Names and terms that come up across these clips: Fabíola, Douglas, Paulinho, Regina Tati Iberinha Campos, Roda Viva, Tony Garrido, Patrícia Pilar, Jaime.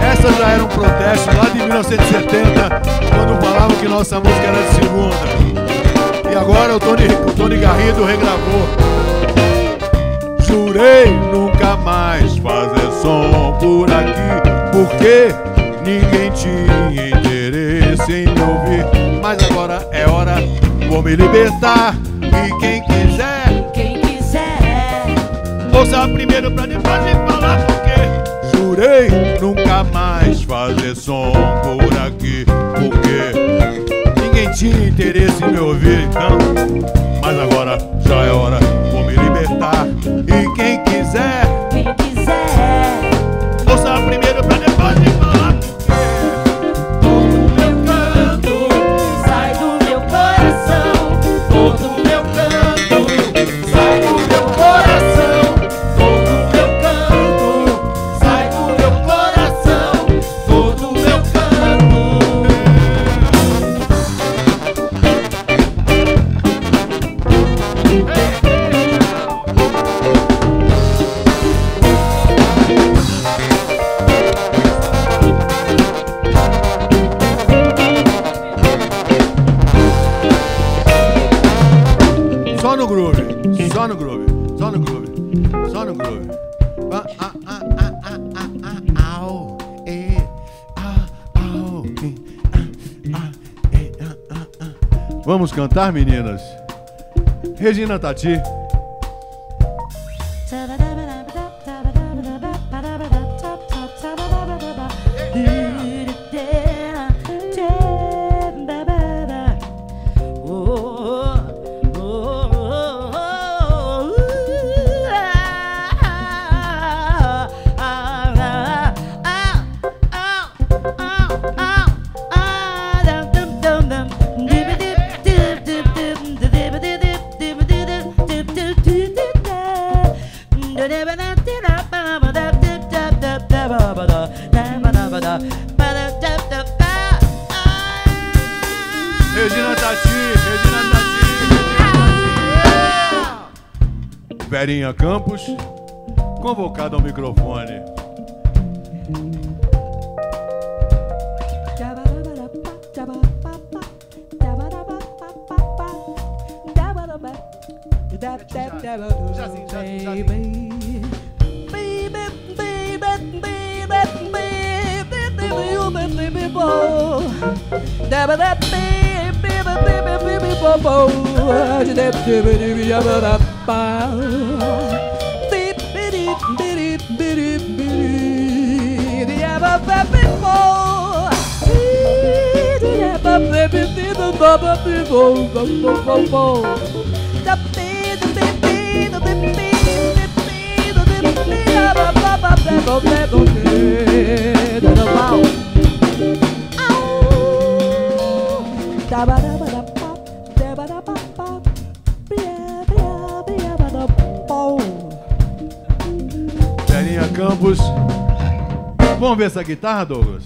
Essa já era um protesto lá de 1970, quando falavam que nossa música era de segunda. E agora o Tony Garrido regravou. Jurei nunca mais fazer som por aqui, porque ninguém tinha interesse em me ouvir. Mas agora é hora, vou me libertar. E quem quiser, ouça primeiro pra depois de falar, porque jurei nunca mais fazer som por aqui, porque ninguém tinha interesse em me ouvir, então. Mas agora já é hora, vou me libertar. E quem quiser, ouça primeiro pra depois de falar. Só no groove. Vamos cantar, meninas? Regina Tati. Regina Tati Iberinha Campos, convocada ao microfone. Iberinha Campos. Vamos ver essa guitarra, Douglas?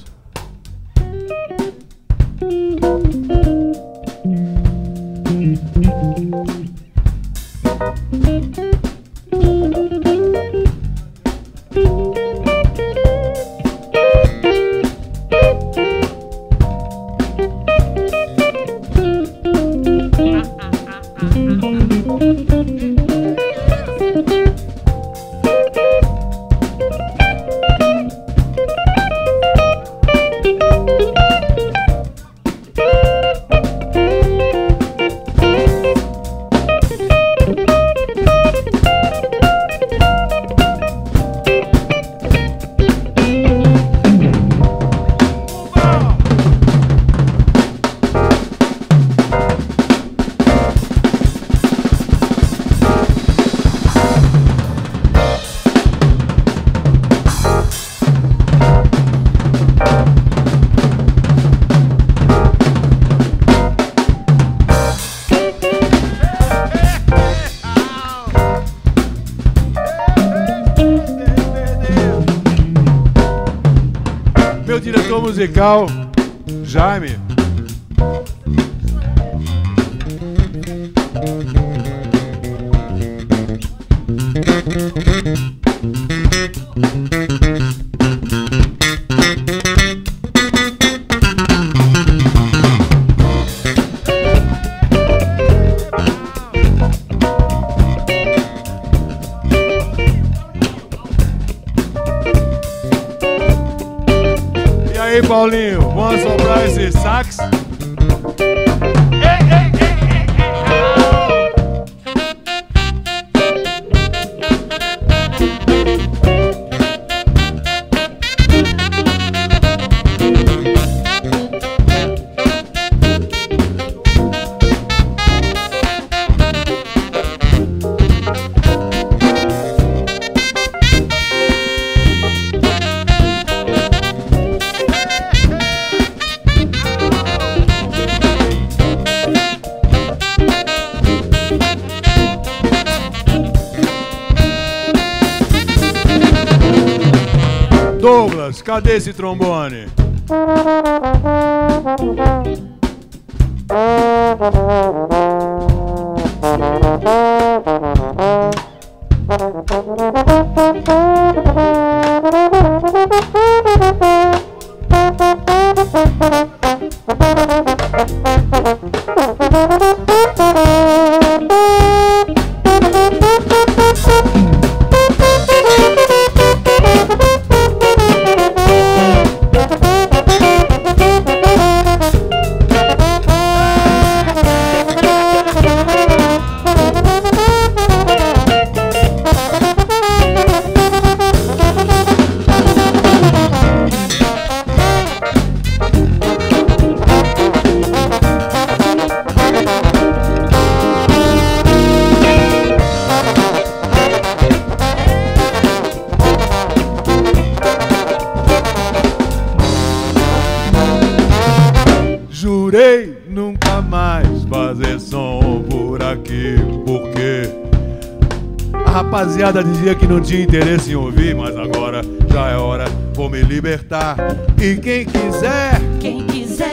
musical Jaime. Paulinho, vamos soprar esse sax. Douglas, cadê esse trombone? Jurei nunca mais fazer som por aqui, porque a rapaziada dizia que não tinha interesse em ouvir, mas agora já é hora, vou me libertar. E quem quiser